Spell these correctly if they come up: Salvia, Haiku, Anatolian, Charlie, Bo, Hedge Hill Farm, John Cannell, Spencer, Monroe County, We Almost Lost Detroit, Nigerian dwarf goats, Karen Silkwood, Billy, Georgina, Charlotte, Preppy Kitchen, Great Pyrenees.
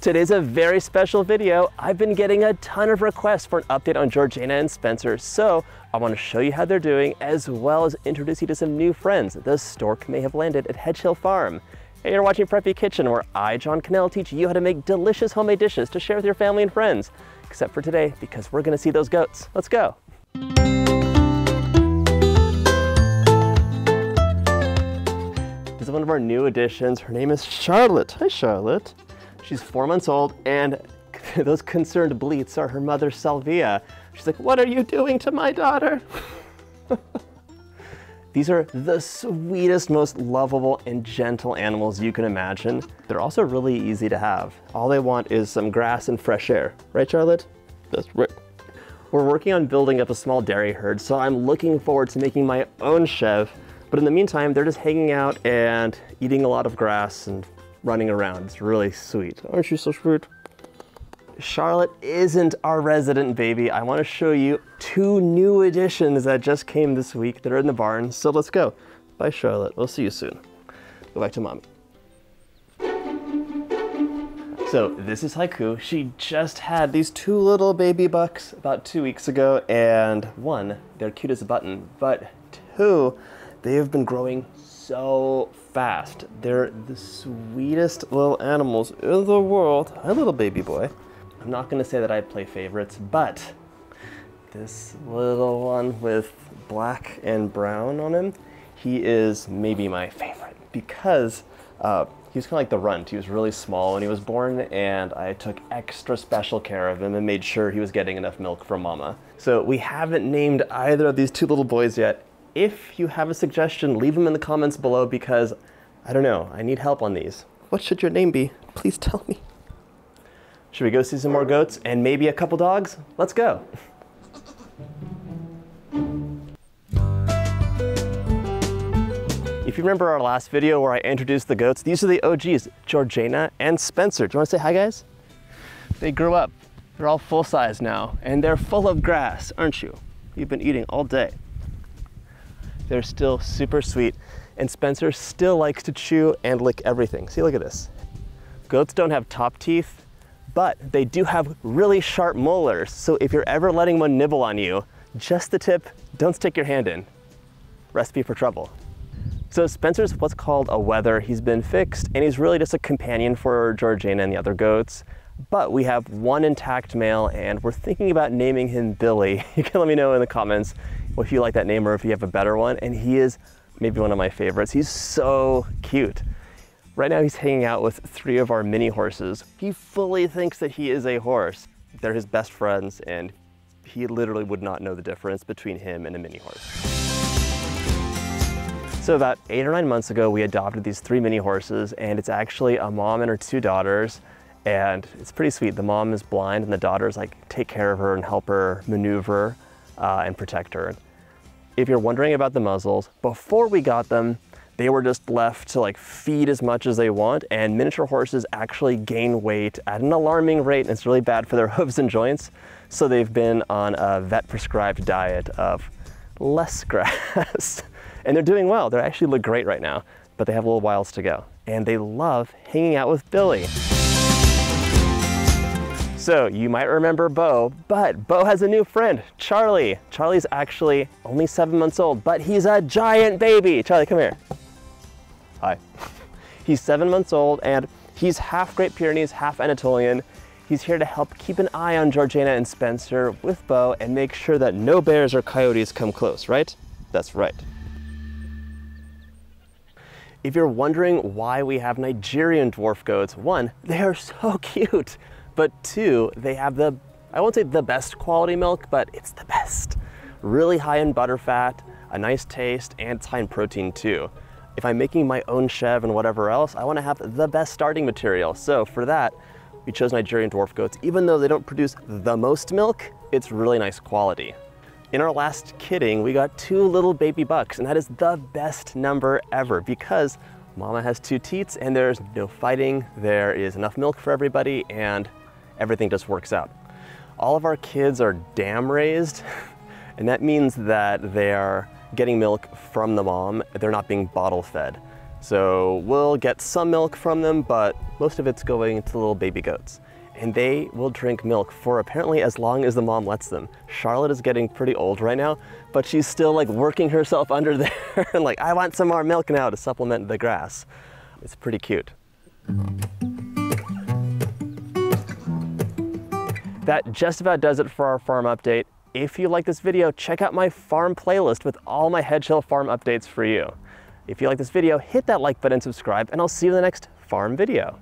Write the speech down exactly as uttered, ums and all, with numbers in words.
Today's a very special video. I've been getting a ton of requests for an update on Georgina and Spencer, so I want to show you how they're doing as well as introduce you to some new friends the stork may have landed at Hedge Hill Farm. Hey, you're watching Preppy Kitchen, where I, John Cannell, teach you how to make delicious homemade dishes to share with your family and friends. Except for today, because we're going to see those goats. Let's go. This is one of our new additions. Her name is Charlotte. Hi, Charlotte. She's four months old, and those concerned bleats are her mother, Salvia. She's like, "What are you doing to my daughter?" These are the sweetest, most lovable and gentle animals you can imagine. They're also really easy to have. All they want is some grass and fresh air. Right, Charlotte? That's right. We're working on building up a small dairy herd, so I'm looking forward to making my own chev. But in the meantime, they're just hanging out and eating a lot of grass and running around. It's really sweet. Aren't you so sweet? Charlotte isn't our resident baby. I want to show you two new additions that just came this week that are in the barn. So let's go. Bye, Charlotte. We'll see you soon. Go back to mommy. So this is Haiku. She just had these two little baby bucks about two weeks ago, and one, they're cute as a button, but two, they have been growing so fast. They're the sweetest little animals in the world. Hi, little baby boy. I'm not gonna say that I play favorites, but this little one with black and brown on him, he is maybe my favorite because uh, he was kind of like the runt. He was really small when he was born, and I took extra special care of him and made sure he was getting enough milk from mama. So we haven't named either of these two little boys yet. If you have a suggestion, leave them in the comments below because, I don't know, I need help on these. What should your name be? Please tell me. Should we go see some more goats and maybe a couple dogs? Let's go. If you remember our last video where I introduced the goats, these are the O Gs, Georgina and Spencer. Do you want to say hi, guys? They grew up. They're all full size now, and they're full of grass, aren't you? You've been eating all day. They're still super sweet, and Spencer still likes to chew and lick everything. See, look at this. Goats don't have top teeth, but they do have really sharp molars. So if you're ever letting one nibble on you, just the tip, don't stick your hand in. Recipe for trouble. So Spencer's what's called a wether. He's been fixed and he's really just a companion for Georgina and the other goats. But we have one intact male and we're thinking about naming him Billy. You can let me know in the comments if you like that name or if you have a better one. And he is maybe one of my favorites. He's so cute. Right now he's hanging out with three of our mini horses. He fully thinks that he is a horse. They're his best friends and he literally would not know the difference between him and a mini horse. So about eight or nine months ago, we adopted these three mini horses, and it's actually a mom and her two daughters, and it's pretty sweet. The mom is blind and the daughters like take care of her and help her maneuver uh, and protect her. If you're wondering about the muzzles, before we got them, they were just left to like feed as much as they want, and miniature horses actually gain weight at an alarming rate, and it's really bad for their hooves and joints. So they've been on a vet prescribed diet of less grass and they're doing well. They actually look great right now, but they have a little whiles to go, and they love hanging out with Billy. So you might remember Bo, but Bo has a new friend, Charlie. Charlie's actually only seven months old, but he's a giant baby. Charlie, come here. Hi. He's seven months old and he's half Great Pyrenees, half Anatolian. He's here to help keep an eye on Georgina and Spencer with Bo and make sure that no bears or coyotes come close, right? That's right. If you're wondering why we have Nigerian dwarf goats, one, they are so cute, but two, they have the, I won't say the best quality milk, but it's the best. Really high in butterfat, a nice taste, and it's high in protein too. If I'm making my own chev and whatever else, I want to have the best starting material. So for that, we chose Nigerian dwarf goats. Even though they don't produce the most milk, it's really nice quality. In our last kidding, we got two little baby bucks, and that is the best number ever because mama has two teats and there's no fighting. There is enough milk for everybody and everything just works out. All of our kids are dam raised, and that means that they are getting milk from the mom. They're not being bottle fed. So we'll get some milk from them, but most of it's going to little baby goats. And they will drink milk for apparently as long as the mom lets them. Charlotte is getting pretty old right now, but she's still like working herself under there and like, I want some more milk now to supplement the grass. It's pretty cute. That just about does it for our farm update. If you like this video, check out my farm playlist with all my Hedge Hill Farm updates for you. If you like this video, hit that like button, subscribe, and I'll see you in the next farm video.